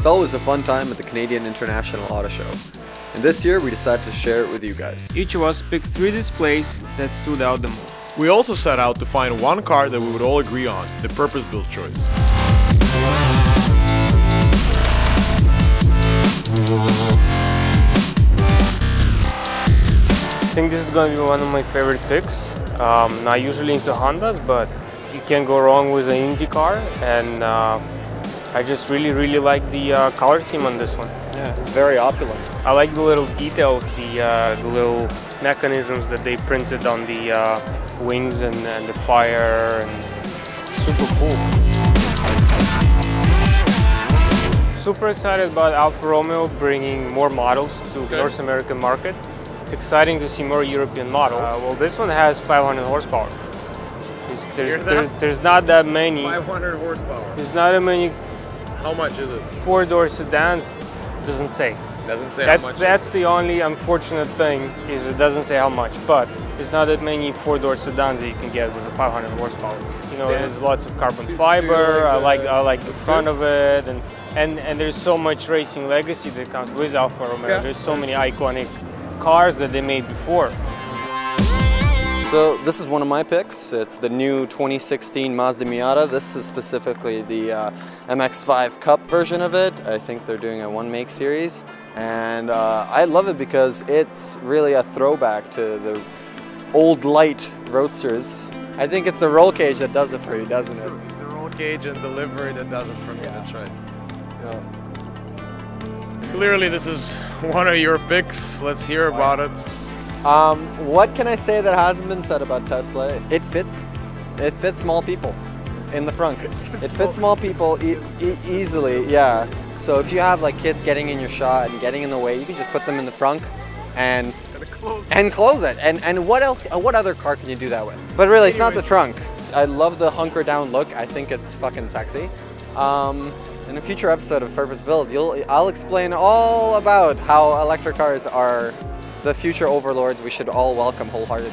It's always a fun time at the Canadian International Auto Show, and this year we decided to share it with you guys. Each of us picked three displays that stood out the most. We also set out to find one car that we would all agree on, the purpose-built choice. I think this is going to be one of my favorite picks. Not usually into Hondas, but you can't go wrong with an Indy car, and I just really like the color theme on this one. Yeah, it's very opulent. I like the little details, the little mechanisms that they printed on the wings and the fire, and it's super cool. Super excited about Alfa Romeo bringing more models to North American market. It's exciting to see more European models. Well, this one has 500 horsepower. There's not that many. 500 horsepower. There's not that many. How much is it? Four-door sedans doesn't say. Doesn't say how much. That's the only unfortunate thing, is it doesn't say how much. But there's not that many four-door sedans that you can get with a 500 horsepower. You know, there's lots of carbon fiber. I like the front of it, and there's so much racing legacy that comes with Alfa Romeo. Yeah. There's so many iconic cars that they made before. So this is one of my picks. It's the new 2016 Mazda Miata. This is specifically the MX-5 Cup version of it. I think they're doing a one-make series, and I love it because it's really a throwback to the old light roadsters. I think it's the roll cage that does it for you, doesn't it? It's the roll cage and delivery that does it for me, that's right. Yeah. Clearly this is one of your picks. Let's hear about it. What can I say that hasn't been said about Tesla? It fits small people in the front. It fits small people easily, yeah. So if you have like kids getting in your shot and getting in the way, you can just put them in the front and close it. And what else? What other car can you do that with? But really, it's not the trunk. I love the hunker down look. I think it's fucking sexy. In a future episode of Purpose Build, I'll explain all about how electric cars are the future overlords we should all welcome wholeheartedly.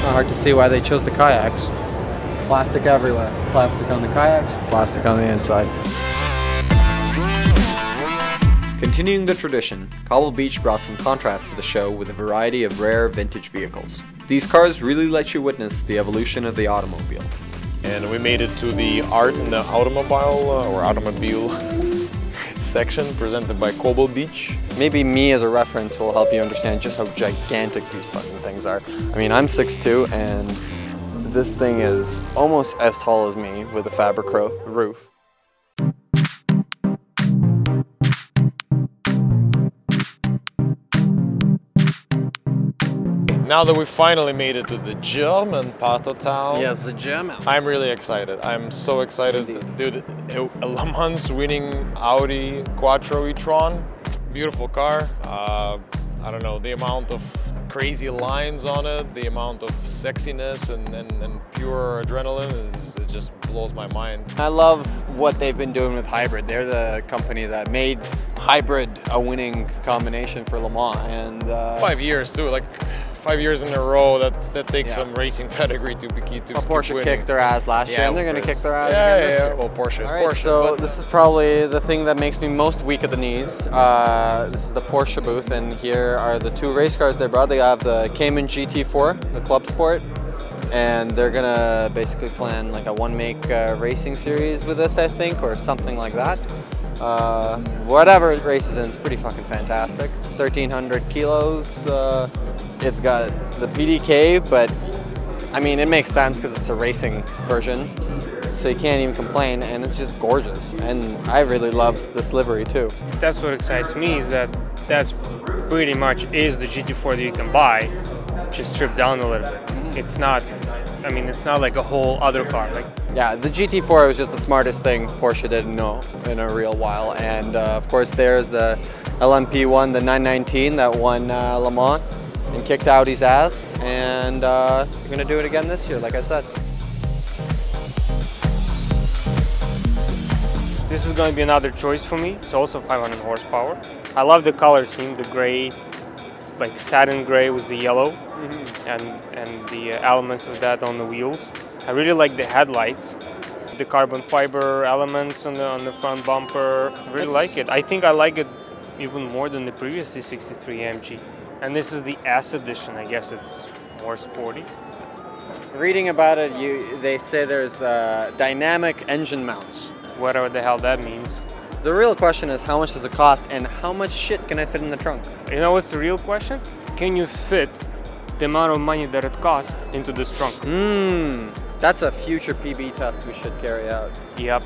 Not hard to see why they chose the kayaks. Plastic everywhere. Plastic on the kayaks, plastic on the inside. Continuing the tradition, Cobble Beach brought some contrast to the show with a variety of rare vintage vehicles. These cars really let you witness the evolution of the automobile. And we made it to the art in the automobile or automobile section presented by Cobble Beach. Maybe me as a reference will help you understand just how gigantic these fucking things are. I mean, I'm 6'2", and this thing is almost as tall as me with a fabric roof. Now that we finally made it to the German part of town. Yes, the Germans. I'm really excited. I'm so excited. Indeed. Dude, Le Mans winning Audi Quattro e-tron. Beautiful car. I don't know, the amount of crazy lines on it, the amount of sexiness and pure adrenaline, it just blows my mind. I love what they've been doing with hybrid. They're the company that made hybrid a winning combination for Le Mans. And 5 years too. Like, 5 years in a row, that takes some racing pedigree to well, Porsche winning. Kicked their ass last year, and they're going to kick their ass again this year. Well, Porsche is Porsche. So this is probably the thing that makes me most weak at the knees. This is the Porsche booth, and here are the two race cars they brought. They have the Cayman GT4, the Club Sport, and they're going to basically plan like a one-make racing series with this, I think, or something like that. Whatever it races in, it's pretty fucking fantastic. 1,300 kilos. It's got the PDK, but I mean, it makes sense because it's a racing version, so you can't even complain, and it's just gorgeous. And I really love this livery too. That's what excites me, is that's pretty much is the GT4 that you can buy, just stripped down a little bit. It's not, I mean, it's not like a whole other car. Like, yeah, the GT4 was just the smartest thing Porsche didn't know in a real while. And of course, there's the LMP1, the 919 that won Le Mans and kicked Audi's ass, and we're gonna do it again this year, like I said. This is going to be another choice for me. It's also 500 horsepower. I love the color scheme, the gray, like satin gray with the yellow and the elements of that on the wheels. I really like the headlights, the carbon fiber elements on the front bumper. I really like it. I think I like it even more than the previous C63 AMG. And this is the S edition. I guess it's more sporty. Reading about it, they say there's dynamic engine mounts. Whatever the hell that means. The real question is, how much does it cost and how much shit can I fit in the trunk? You know what's the real question? Can you fit the amount of money that it costs into this trunk? That's a future PB test we should carry out. Yep.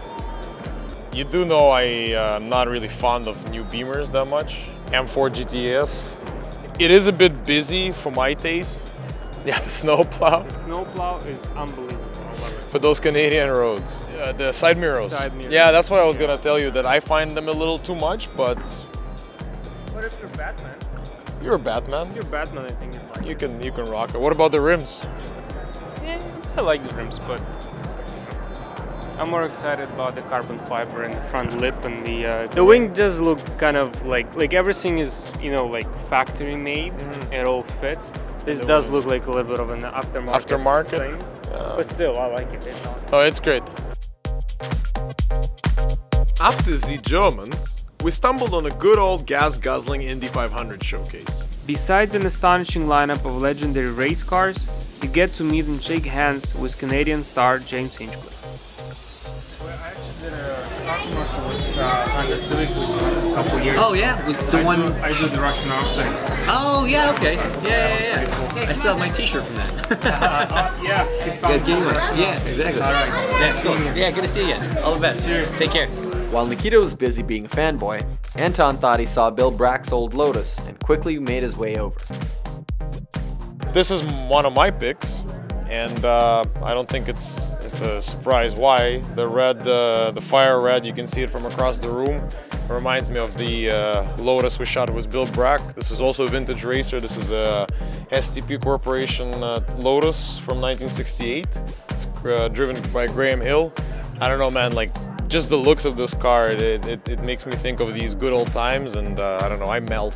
You do know I'm not really fond of new Beamers that much. M4 GTS. It is a bit busy for my taste. Yeah, the snowplow. The snowplow is unbelievable. For those Canadian roads. The side mirrors. Side mirrors. Yeah, that's what I was going to tell you, that I find them a little too much, but... What if you're Batman? You're Batman. If you're Batman, I think you're fine. You can rock it. What about the rims? Yeah, I like the rims, but... I'm more excited about the carbon fiber and the front lip and the wing does look kind of like everything is, you know, like factory made. It all fits. This does look like a little bit of an aftermarket thing. But still, I like it. Oh, it's great. After the Germans, we stumbled on a good old gas-guzzling Indy 500 showcase. Besides an astonishing lineup of legendary race cars, you get to meet and shake hands with Canadian star James Hinchcliffe. Well, I actually did a car commercial with Honda Civic a couple years ago. Oh yeah, with the I do the Russian arm thing. Oh yeah, okay. Yeah. I still have my T-shirt from that. Yeah. You guys getting one? Yeah, exactly. All right. Yeah, cool. Yeah, good to see you. All the best. Cheers. Take care. While Nikita was busy being a fanboy, Anton thought he saw Bill Brack's old Lotus and quickly made his way over. This is one of my picks, and I don't think it's a surprise why. The red, the fire red, you can see it from across the room. It reminds me of the Lotus we shot with Bill Brack. This is also a vintage racer. This is a STP Corporation Lotus from 1968. It's driven by Graham Hill. I don't know, man, like, just the looks of this car, it makes me think of these good old times, and I don't know, I melt.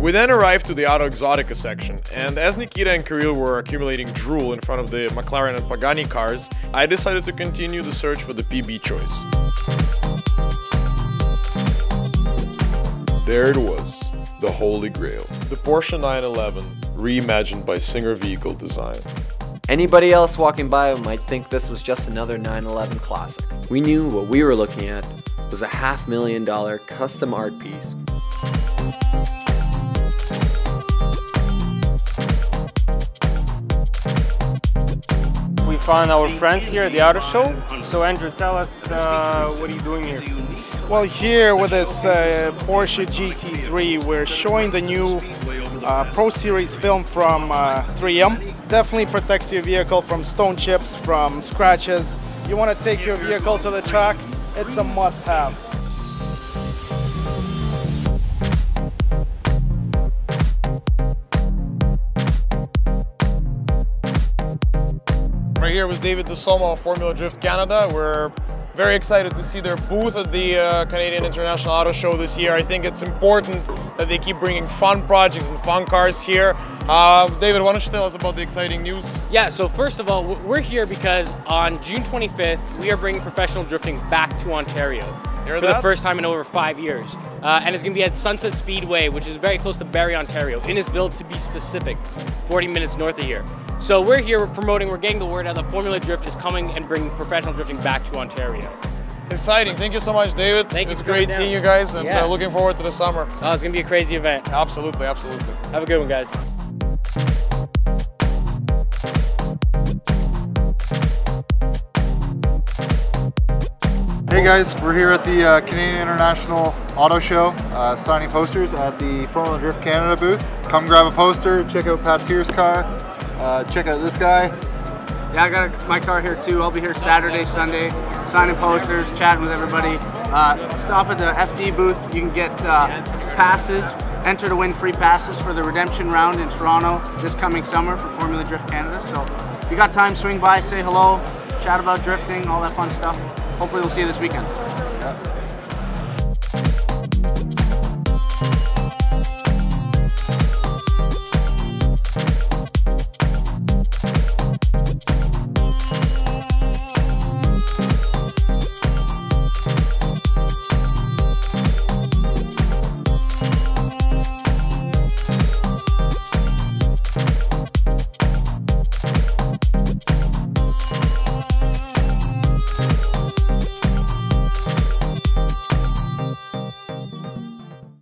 We then arrived to the Auto Exotica section, and as Nikita and Kirill were accumulating drool in front of the McLaren and Pagani cars, I decided to continue the search for the PB choice. There it was, the Holy Grail. The Porsche 911, reimagined by Singer Vehicle Design. Anybody else walking by might think this was just another 911 classic. We knew what we were looking at was a $500,000 custom art piece. We found our friends here at the auto show. So Andrew, tell us, what are you doing here? Well, here with this Porsche GT3, we're showing the new Pro Series film from 3M. Definitely protects your vehicle from stone chips, from scratches. You want to take your vehicle to the track, it's a must-have. Right here was David DeSoma of Formula Drift Canada. We're very excited to see their booth at the Canadian International Auto Show this year. I think it's important that they keep bringing fun projects and fun cars here. David, why don't you tell us about the exciting news? Yeah, so first of all, we're here because on June 25th, we are bringing professional drifting back to Ontario for the first time in over 5 years. And it's gonna be at Sunset Speedway, which is very close to Barrie, Ontario, Innisville to be specific, 40 minutes north of here. So we're here, we're promoting, we're getting the word out that Formula Drift is coming and bringing professional drifting back to Ontario. Exciting. Thank you so much, David. It's great seeing you guys, and looking forward to the summer. Oh, it's going to be a crazy event. Absolutely, absolutely. Have a good one, guys. Hey guys, we're here at the Canadian International Auto Show, signing posters at the Formula Drift Canada booth. Come grab a poster, check out Pat Sears' car. Check out this guy. Yeah, I got my car here too. I'll be here Saturday, Sunday, signing posters, chatting with everybody. Stop at the FD booth. You can get passes, enter to win free passes for the redemption round in Toronto this coming summer for Formula Drift Canada. So if you got time, swing by, say hello, chat about drifting, all that fun stuff. Hopefully we'll see you this weekend.